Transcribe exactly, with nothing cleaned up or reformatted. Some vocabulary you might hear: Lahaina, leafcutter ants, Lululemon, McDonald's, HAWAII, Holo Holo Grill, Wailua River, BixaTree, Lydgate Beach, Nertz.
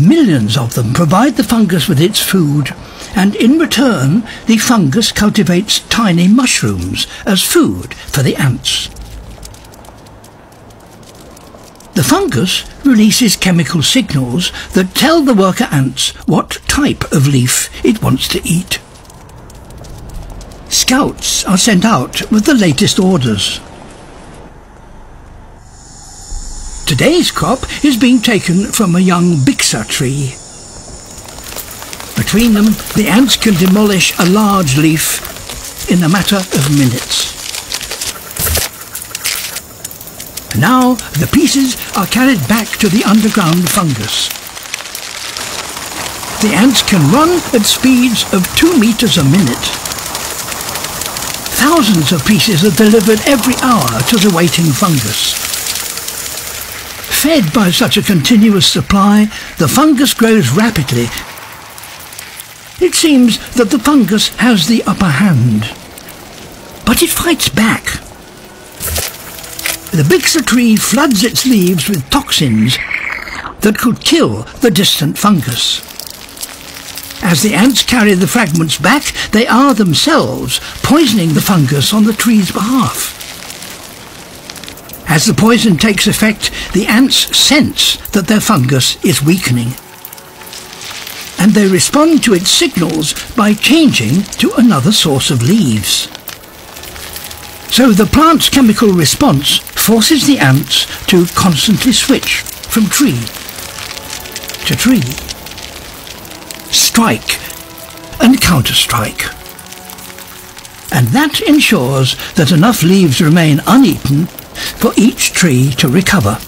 Millions of them provide the fungus with its food, and in return the fungus cultivates tiny mushrooms as food for the ants. The fungus releases chemical signals that tell the worker ants what type of leaf it wants to eat. Scouts are sent out with the latest orders. Today's crop is being taken from a young bixa tree. Between them, the ants can demolish a large leaf in a matter of minutes. Now the pieces are carried back to the underground fungus. The ants can run at speeds of two meters a minute. Thousands of pieces are delivered every hour to the waiting fungus. Fed by such a continuous supply, the fungus grows rapidly. It seems that the fungus has the upper hand. But it fights back. The bixa tree floods its leaves with toxins that could kill the distant fungus. As the ants carry the fragments back, they are themselves poisoning the fungus on the tree's behalf. As the poison takes effect, the ants sense that their fungus is weakening, and they respond to its signals by changing to another source of leaves. So the plant's chemical response forces the ants to constantly switch from tree to tree, strike and counter-strike. And that ensures that enough leaves remain uneaten for each tree to recover.